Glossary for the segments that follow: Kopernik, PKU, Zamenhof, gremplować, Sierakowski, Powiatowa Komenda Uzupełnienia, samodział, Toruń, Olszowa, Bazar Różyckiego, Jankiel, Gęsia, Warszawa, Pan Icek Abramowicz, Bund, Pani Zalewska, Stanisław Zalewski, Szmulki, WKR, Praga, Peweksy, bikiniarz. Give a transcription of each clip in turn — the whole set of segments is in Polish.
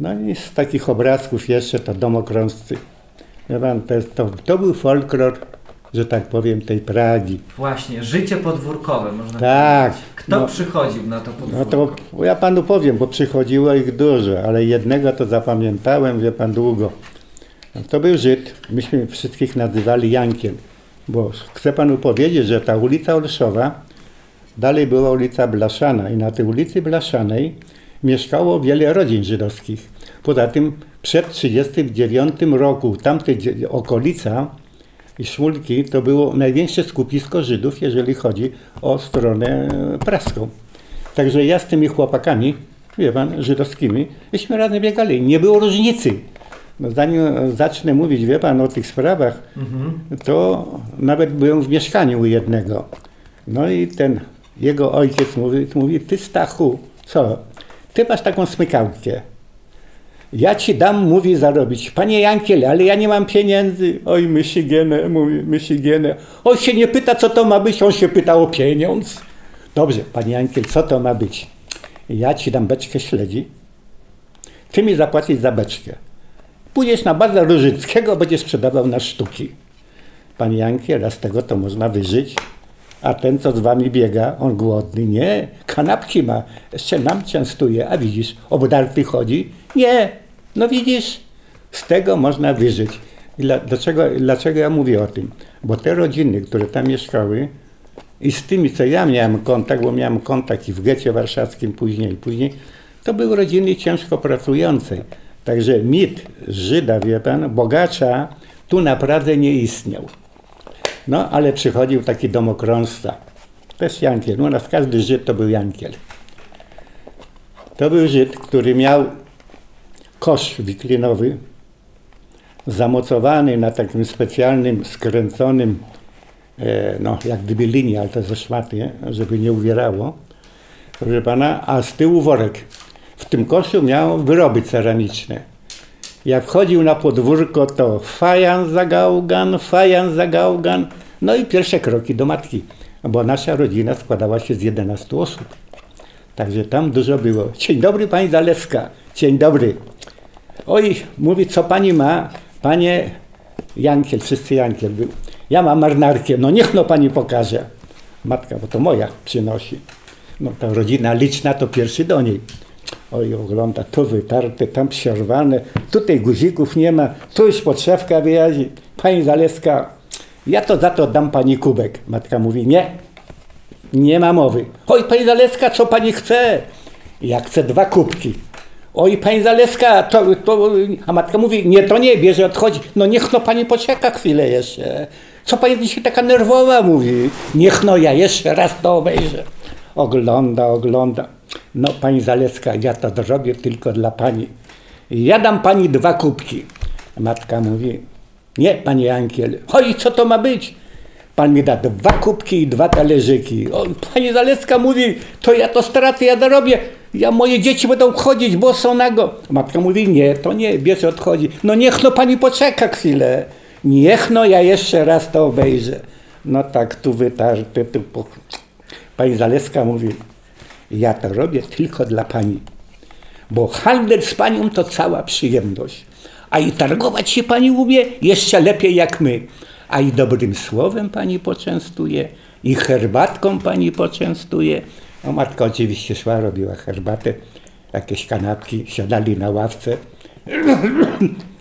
No i z takich obrazków jeszcze to domokrążcy. To był folklor, że tak powiem, tej Pragi. Właśnie, życie podwórkowe można powiedzieć. Kto przychodził na to podwórko? No to ja panu powiem, bo przychodziło ich dużo, ale jednego to zapamiętałem, wie pan, długo. To był Żyd, myśmy wszystkich nazywali Jankiel, bo chcę panu powiedzieć, że ta ulica Olszowa dalej była ulica Blaszana i na tej ulicy Blaszanej mieszkało wiele rodzin żydowskich. Poza tym przed 1939 roku tamte okolica i Szmulki to było największe skupisko Żydów, jeżeli chodzi o stronę praską. Także ja z tymi chłopakami, wie pan, żydowskimi, myśmy razem biegali, nie było różnicy. No zanim zacznę mówić, wie pan, o tych sprawach, to nawet byłem w mieszkaniu u jednego. No i ten jego ojciec mówi, ty Stachu, co? Ty masz taką smykałkę. Ja ci dam, mówi, zarobić. Panie Jankiel, ale ja nie mam pieniędzy. Oj, myśligienę, mówi, myśligienę. On się nie pyta, co to ma być, on się pyta o pieniądz. Dobrze, panie Jankiel, co to ma być? Ja ci dam beczkę śledzi. Ty mi zapłacisz za beczkę. Pójdziesz na Bazar Różyckiego, będziesz sprzedawał na sztuki. Panie Jankiel, a z tego to można wyżyć. A ten, co z wami biega, on głodny. Nie, kanapki ma, jeszcze nam częstuje. A widzisz, obdarty chodzi. Nie, no widzisz, z tego można wyżyć. Dlaczego ja mówię o tym? Bo te rodziny, które tam mieszkały i z tymi, co ja miałem kontakt, bo miałem kontakt i w getcie warszawskim później, to były rodziny ciężko pracujące. Także mit Żyda, wie pan, bogacza, tu na Pradze nie istniał. No, ale przychodził taki domokrążca, też Jankiel, u nas każdy Żyd to był Jankiel. To był Żyd, który miał kosz wiklinowy zamocowany na takim specjalnym, skręconym, no jak gdyby linia, ale to ze szmaty, żeby nie uwierało, proszę pana, a z tyłu worek. W tym koszu miał wyroby ceramiczne. Jak wchodził na podwórko, to fajans za gałgan, no i pierwsze kroki do matki, bo nasza rodzina składała się z 11 osób. Także tam dużo było. Dzień dobry, pani Zalewska. Dzień dobry. Oj, mówi, co pani ma? Panie Jankiel, wszyscy Jankiel był. Ja mam marynarkę, no niech no pani pokaże. Matka, bo to moja przynosi. No ta rodzina liczna to pierwszy do niej. Oj, ogląda, tu wytarte, tam przerwane, tutaj guzików nie ma, tu już podszewka wyjaźni. Pani Zalewska, ja to za to dam pani kubek. Matka mówi, nie, nie ma mowy. Oj, pani Zalewska, co pani chce? Ja chcę 2 kubki. Oj, pani Zalewska, a matka mówi, nie, to nie, bierze, odchodzi. No niech no pani poczeka chwilę jeszcze. Co pani dzisiaj taka nerwowa mówi? Niech no ja jeszcze raz to obejrzę. Ogląda. No, pani Zalewska, ja to zrobię tylko dla pani. Ja dam pani 2 kubki. Matka mówi, nie, panie Jankiel. Oj, co to ma być? Pan mi da 2 kubki i 2 talerzyki. O, pani Zalewska mówi, to ja to stracę, ja dorobię. Ja, moje dzieci będą chodzić, bo są nago. Matka mówi, nie, to nie, bierz, odchodzi. No niech no pani poczeka chwilę. Niech no ja jeszcze raz to obejrzę. No tak, tu wytarte, tu... Pani Zalewska mówi, ja to robię tylko dla pani, bo handel z panią to cała przyjemność, a i targować się pani umie jeszcze lepiej jak my, a i dobrym słowem pani poczęstuje, i herbatką pani poczęstuje. No matka oczywiście szła, robiła herbatę, jakieś kanapki, siadali na ławce.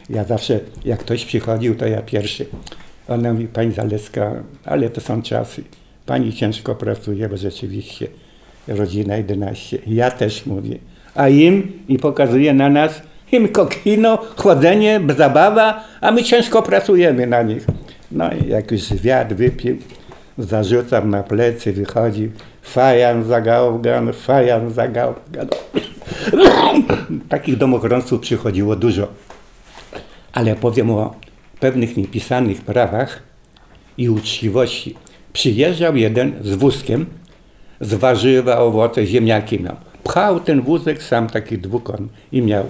Ja zawsze, jak ktoś przychodził, to ja pierwszy. Ona mówi, pani Zalewska, ale to są czasy. Pani ciężko pracuje, bo rzeczywiście rodzina 11. Ja też mówię. A im, i pokazuje na nas, im kokino, chłodzenie, zabawa, a my ciężko pracujemy na nich. No i jak już zwiad wypił, zarzucam na plecy, wychodzi, fajan za gałgan. Takich domokrążców przychodziło dużo. Ale powiem o pewnych niepisanych prawach i uczciwości. Przyjeżdżał jeden z wózkiem, z warzywa, owoce, ziemniaki nam. Pchał ten wózek sam, taki dwukon, i miał.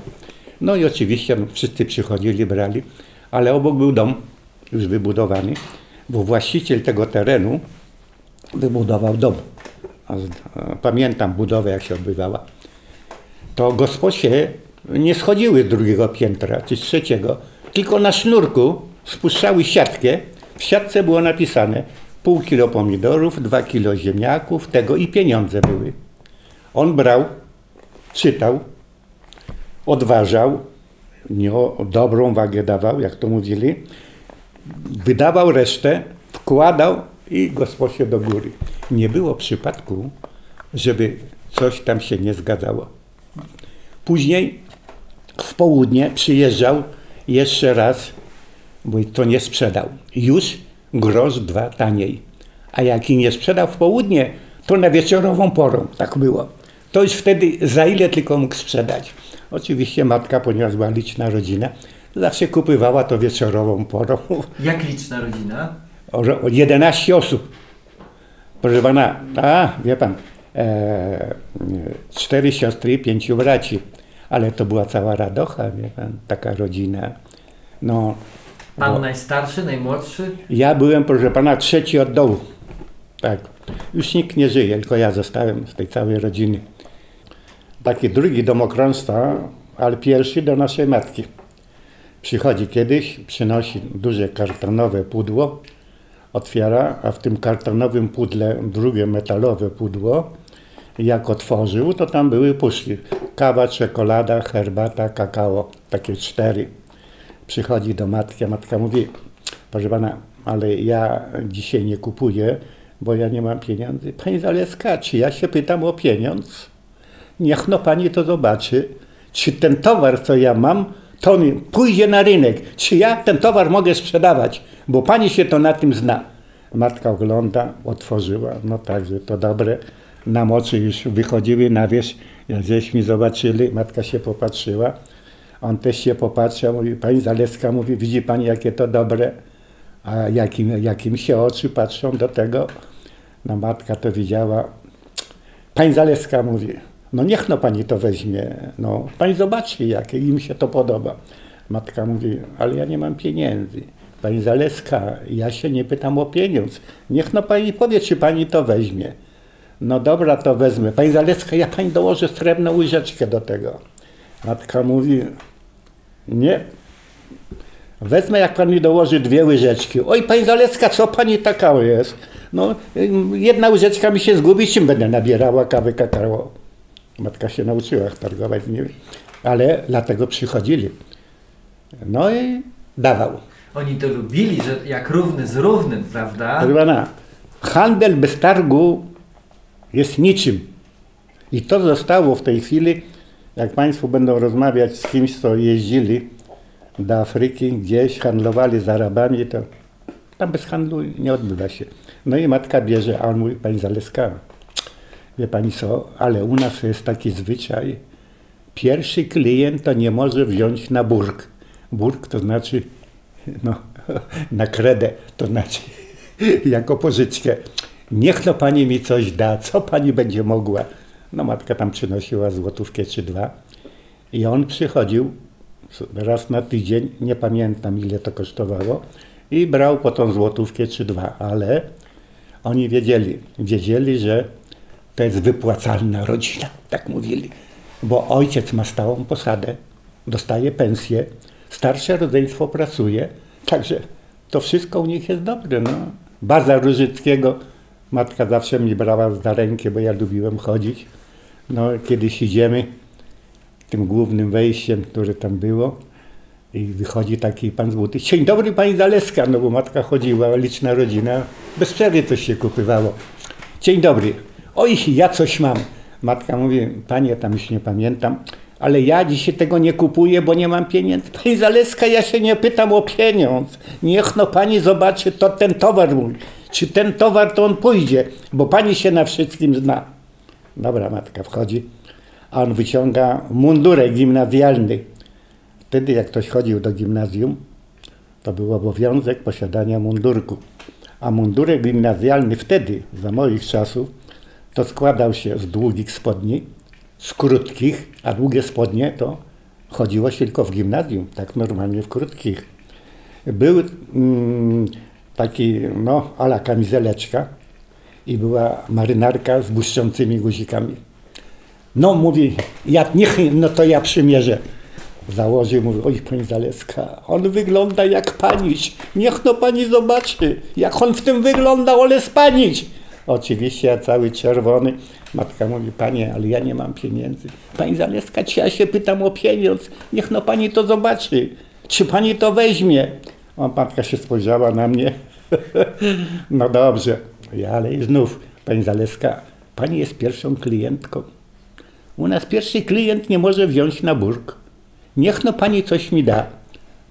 No i oczywiście no, wszyscy przychodzili, brali, ale obok był dom, już wybudowany, bo właściciel tego terenu wybudował dom. Pamiętam budowę, jak się odbywała. To gospodzie nie schodziły z drugiego piętra czy z trzeciego, tylko na sznurku spuszczały siatkę. W siatce było napisane pół kilo pomidorów, 2 kilo ziemniaków, tego i pieniądze były. On brał, czytał, odważał, dobrą wagę dawał, jak to mówili, wydawał resztę, wkładał i gospodzie do góry. Nie było przypadku, żeby coś tam się nie zgadzało. Później w południe przyjeżdżał jeszcze raz, bo to nie sprzedał. Już grosz 2 taniej. A jak i nie sprzedał w południe, to na wieczorową porą tak było. To już wtedy za ile tylko mógł sprzedać. Oczywiście matka, ponieważ była liczna rodzina, zawsze kupywała to wieczorową porą. Jak liczna rodzina? 11 osób. Proszę pana, wie pan, 4 siostry i 5 braci. Ale to była cała radocha, wie pan, taka rodzina. No, pan najstarszy, najmłodszy? Ja byłem, proszę pana, 3. od dołu. Tak. Już nikt nie żyje, tylko ja zostałem z tej całej rodziny. Taki drugi domokrąstwa, ale pierwszy do naszej matki. Przychodzi kiedyś, przynosi duże kartonowe pudło, otwiera, a w tym kartonowym pudle drugie metalowe pudło. Jak otworzył, to tam były puszki. Kawa, czekolada, herbata, kakao, takie 4. Przychodzi do matki, a matka mówi: proszę pana, ale ja dzisiaj nie kupuję, bo ja nie mam pieniędzy. Pani Zalewska, czy ja się pytam o pieniądz? Niech no pani to zobaczy, czy ten towar, co ja mam, to pójdzie na rynek, czy ja ten towar mogę sprzedawać, bo pani się to na tym zna. Matka ogląda, otworzyła, no tak, że to dobre. Nam oczy już wychodziły na wierzch, żeśmy zobaczyli, matka się popatrzyła. On też się popatrzył, mówi, pani Zalewska mówi, widzi pani, jakie to dobre, a jakim się oczy patrzą do tego. No matka to widziała. Pani Zalewska mówi, no niech no pani to weźmie, no pani zobaczy, jak im się to podoba. Matka mówi, ale ja nie mam pieniędzy. Pani Zalewska, ja się nie pytam o pieniądz, niech no pani powie, czy pani to weźmie. No dobra, to wezmę. Pani Zalewska, ja pani dołożę srebrną łyżeczkę do tego. Matka mówi, nie, wezmę, jak pani dołoży 2 łyżeczki. Oj, pani Zalewska, co pani taka jest? No, 1 łyżeczka mi się zgubi, czym będę nabierała kawy, kakao. Matka się nauczyła targować, nie wiem, ale dlatego przychodzili. No i dawał. Oni to lubili, że jak równy z równym, prawda? Proszę pana, handel bez targu jest niczym. I to zostało w tej chwili, jak państwo będą rozmawiać z kimś, co jeździli do Afryki, gdzieś handlowali z Arabami, to tam bez handlu nie odbywa się. No i matka bierze, a on mówi, pani Zalewska, wie pani co, ale u nas jest taki zwyczaj, pierwszy klient to nie może wziąć na burg. Burg to znaczy, no, na kredę, to znaczy jako pożyczkę. Niech no pani mi coś da, co pani będzie mogła. No matka tam przynosiła złotówkę czy 2 i on przychodził raz na tydzień, nie pamiętam ile to kosztowało, i brał po tą złotówkę czy 2, ale oni wiedzieli, że to jest wypłacalna rodzina, tak mówili, bo ojciec ma stałą posadę, dostaje pensję, starsze rodzeństwo pracuje, także to wszystko u nich jest dobre. No. Bazar Różyckiego matka zawsze mi brała za rękę, bo ja lubiłem chodzić. No, kiedyś idziemy tym głównym wejściem, które tam było, i wychodzi taki pan z buty. Dzień dobry, pani Zalewska, no bo matka chodziła, liczna rodzina, bez przerwy coś się kupywało. Dzień dobry. Oj, ja coś mam. Matka mówi, panie, tam już nie pamiętam, ale ja dzisiaj tego nie kupuję, bo nie mam pieniędzy. Pani Zalewska, ja się nie pytam o pieniądz. Niech no pani zobaczy, to ten towar mój. Czy ten towar, to on pójdzie, bo pani się na wszystkim zna. Dobra, matka wchodzi, a on wyciąga mundurek gimnazjalny. Wtedy jak ktoś chodził do gimnazjum, to był obowiązek posiadania mundurku. A mundurek gimnazjalny wtedy, za moich czasów, to składał się z długich spodni, z krótkich, a długie spodnie to chodziło się tylko w gimnazjum, tak normalnie w krótkich. Był taki, no, a la kamizeleczka i była marynarka z błyszczącymi guzikami. No mówi, jak niech, no to ja przymierzę. Założył, mówi, oj pani Zalewska, on wygląda jak paniś, niech no pani zobaczy, jak on w tym wygląda, ole spanić. Oczywiście ja cały czerwony, matka mówi, panie, ale ja nie mam pieniędzy. Pani Zalewska, czy ja się pytam o pieniądz, niech no pani to zobaczy, czy pani to weźmie. O, matka się spojrzała na mnie, no dobrze, ja, ale i znów, pani Zalewska, pani jest pierwszą klientką. U nas pierwszy klient nie może wziąć na burg. Niech no pani coś mi da.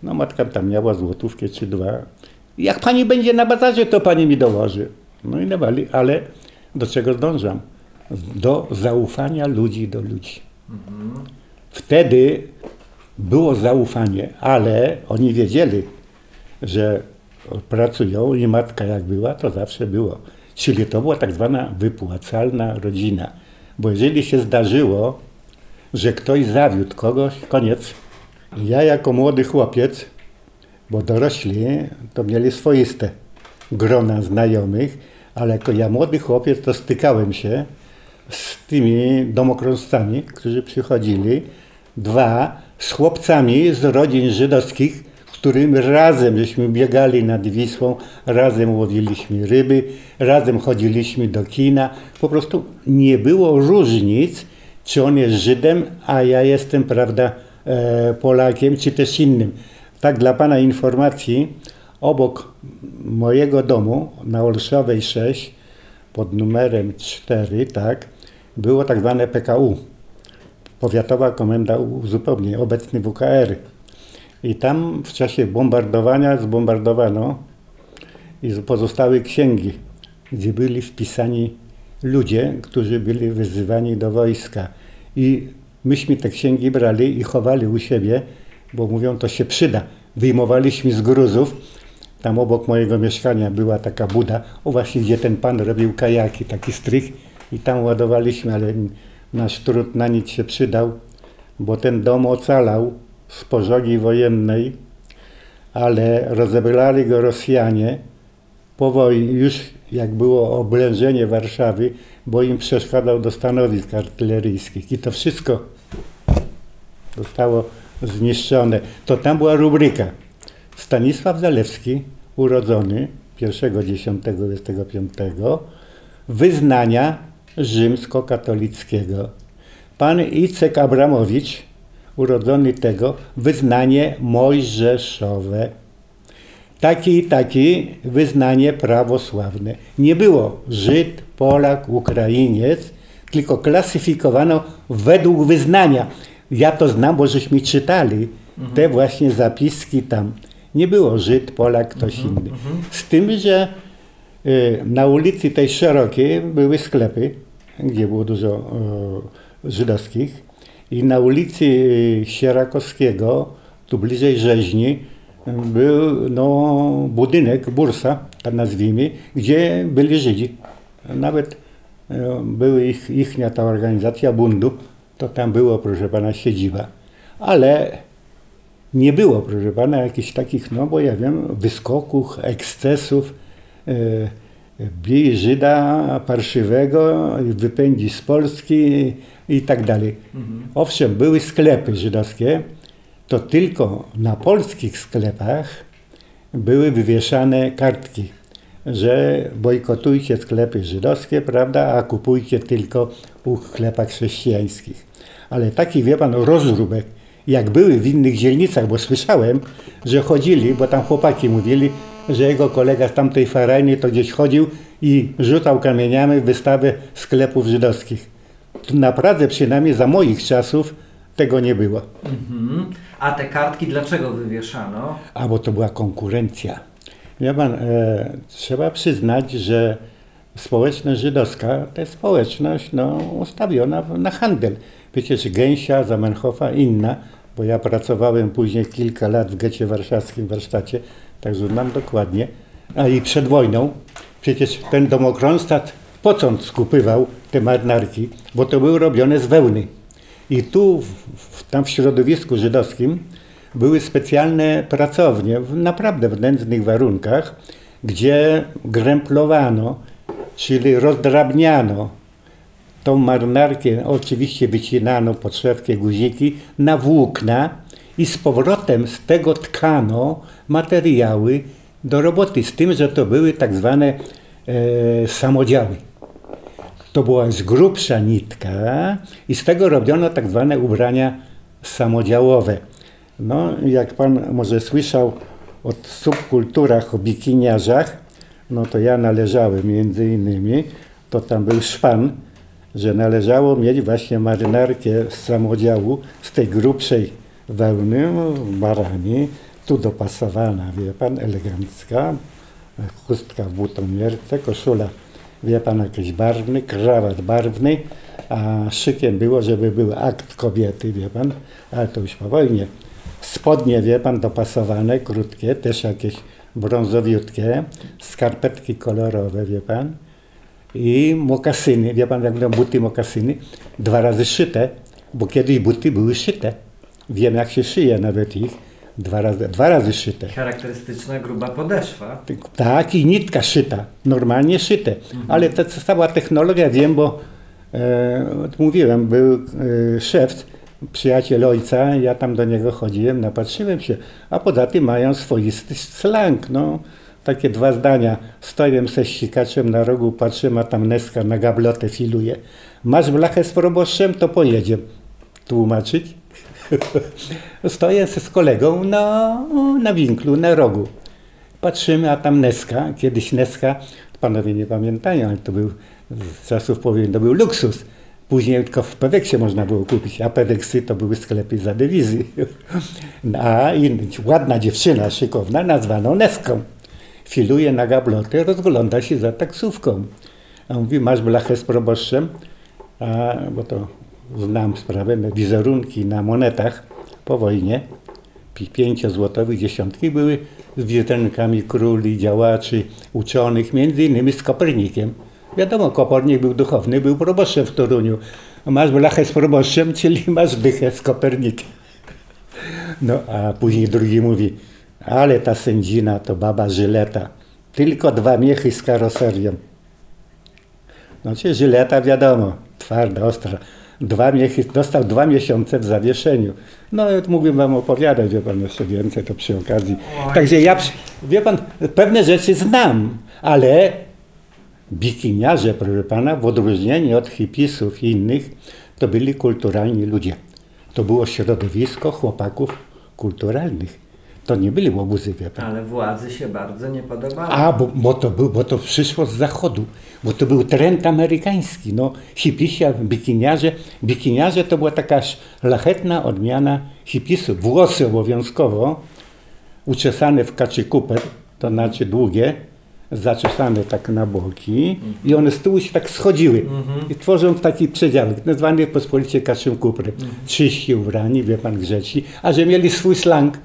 No matka tam miała złotówkę czy dwa. Jak pani będzie na bazarze, to pani mi dołoży. No i dawali, ale do czego zdążam? Do zaufania ludzi do ludzi. Mhm. Wtedy było zaufanie, ale oni wiedzieli, że pracują i matka jak była, to zawsze było. Czyli to była tak zwana wypłacalna rodzina. Bo jeżeli się zdarzyło, że ktoś zawiódł kogoś, koniec. Ja jako młody chłopiec, bo dorośli to mieli swoiste grona znajomych, ale jako ja młody chłopiec to stykałem się z tymi domokrążcami, którzy przychodzili. Dwa, z chłopcami z rodzin żydowskich, którym razem żeśmy biegali nad Wisłą, razem łowiliśmy ryby, razem chodziliśmy do kina. Po prostu nie było różnic, czy on jest Żydem, a ja jestem, prawda, Polakiem, czy też innym. Tak dla pana informacji, obok mojego domu na Olszowej 6, pod numerem 4, tak, było tak zwane PKU, Powiatowa Komenda Uzupełnienia, obecny WKR. I tam w czasie bombardowania zbombardowano i pozostały księgi, gdzie byli wpisani ludzie, którzy byli wyzywani do wojska. I myśmy te księgi brali i chowali u siebie, bo mówią, to się przyda. Wyjmowaliśmy z gruzów. Tam obok mojego mieszkania była taka buda, o właśnie gdzie ten pan robił kajaki, taki strych. I tam ładowaliśmy, ale nasz trud na nic się przydał, bo ten dom ocalał z pożogi wojennej, ale rozebrali go Rosjanie po wojnie, już jak było oblężenie Warszawy, bo im przeszkadzał do stanowisk artyleryjskich i to wszystko zostało zniszczone. To tam była rubryka Stanisław Zalewski, urodzony 1.10.25, wyznania rzymskokatolickiego. Pan Icek Abramowicz, urodzony tego, wyznanie mojżeszowe. Taki wyznanie prawosławne. Nie było Żyd, Polak, Ukrainiec, tylko klasyfikowano według wyznania. Ja to znam, bo żeśmy czytali te właśnie zapiski tam. Nie było Żyd, Polak, ktoś inny. Z tym, że na ulicy tej szerokiej były sklepy, gdzie było dużo żydowskich. I na ulicy Sierakowskiego, tu bliżej rzeźni, był budynek, bursa, tak nazwijmy, gdzie byli Żydzi. Nawet była ichnia ta organizacja bundu, to tam było, proszę pana, siedziba. Ale nie było, proszę pana, jakichś takich, no bo ja wiem, wyskoków, ekscesów. Bij Żyda parszywego, wypędzi z Polski i tak dalej. Owszem, były sklepy żydowskie, to tylko na polskich sklepach były wywieszane kartki, że bojkotujcie sklepy żydowskie, prawda, a kupujcie tylko u sklepach chrześcijańskich. Ale taki, wie pan, rozróbek, jak były w innych dzielnicach, bo słyszałem, że chodzili, bo tam chłopaki mówili, że jego kolega z tamtej farajny to gdzieś chodził i rzucał kamieniami w wystawę sklepów żydowskich. Tu na Pradze przynajmniej za moich czasów tego nie było. A te kartki dlaczego wywieszano? A bo to była konkurencja. Wie pan, trzeba przyznać, że społeczność żydowska to jest społeczność ustawiona na handel. Przecież Gęsia, Zamenhofa, inna, bo ja pracowałem później kilka lat w getcie warszawskim, w warsztacie, także znam dokładnie, a i przed wojną, przecież ten domokrążstat pocąc skupywał te marynarki, bo to były robione z wełny. I tu, tam w środowisku żydowskim, były specjalne pracownie, w naprawdę nędznych warunkach, gdzie gremplowano, czyli rozdrabniano Tą marynarkę oczywiście wycinano pod wszelkie guziki na włókna i z powrotem z tego tkano materiały do roboty, z tym, że to były tak zwane samodziały. To była z grubsza nitka i z tego robiono tak zwane ubrania samodziałowe. No, jak pan może słyszał o subkulturach, o bikiniarzach, no to ja należałem między innymi, to tam był szpan, że należało mieć właśnie marynarkę z samodziału, z tej grubszej wełny, barani, tu dopasowana, wie pan, elegancka, chustka w butonierce, koszula, wie pan, jakiś barwny, krawat barwny, a szykiem było, żeby był akt kobiety, wie pan, ale to już po wojnie. Spodnie, wie pan, dopasowane, krótkie, też jakieś brązowiutkie, skarpetki kolorowe, wie pan, i mokasyny, wie pan, jak były buty, mokasyny, 2 razy szyte, bo kiedyś buty były szyte. Wiem, jak się szyje nawet ich, 2 razy szyte. Charakterystyczna gruba podeszwa. Tak, i nitka szyta, normalnie szyte. Mhm. Ale ta cała technologia, wiem, bo mówiłem, był szewc, przyjaciel ojca, ja tam do niego chodziłem, napatrzyłem się, a poza tym mają swoisty slang, no. Takie 2 zdania, stoję ze ścikaczem na rogu, patrzę, a tam Neska na gablotę filuje. Masz blachę z proboszczem, to pojedziemy. Tłumaczyć? Stoję z kolegą na winklu, na rogu. Patrzymy, a tam Neska, kiedyś Neska, panowie nie pamiętają, ale to był z czasów powiem, to był luksus. Później tylko w Peweksie można było kupić, a Peweksy to były sklepy za dewizy. A i ładna dziewczyna, szykowna, nazwano Neską. Filuje na gablotę, rozgląda się za taksówką. A mówi, masz blachę z proboszczem? A, bo to znam sprawę, wizerunki na monetach po wojnie, 5-złotowych dziesiątki były z wizerunkami króli, działaczy, uczonych, między innymi z Kopernikiem. Wiadomo, Kopernik był duchowny, był proboszczem w Toruniu. Masz blachę z proboszczem, czyli masz dychę z Kopernikiem. No, a później drugi mówi, ale ta sędzina to baba Żyleta. Tylko 2 miechy z karoserią. Znaczy Żyleta wiadomo, twarda, ostra. 2 miechy, dostał 2 miesiące w zawieszeniu. No mógłbym wam opowiadać, wie pan, jeszcze więcej to przy okazji. Także ja, wie pan, pewne rzeczy znam, ale bikiniarze, proszę pana, w odróżnieniu od hipisów i innych, to byli kulturalni ludzie. To było środowisko chłopaków kulturalnych. To nie byli łobuzy, wie pan. Ale władzy się bardzo nie podobały. A, bo to przyszło z zachodu, bo to był trend amerykański. No, hipisia, bikiniarze. Bikiniarze to była taka szlachetna odmiana hipisów. Włosy obowiązkowo, uczesane w kaczy kuper, to znaczy długie, zaczesane tak na boki i one z tyłu się tak schodziły i tworząc taki przedziałek, nazwany pospolicie kaczym kuprem. Czyści ubrani, wie pan, grzeci, a że mieli swój slang.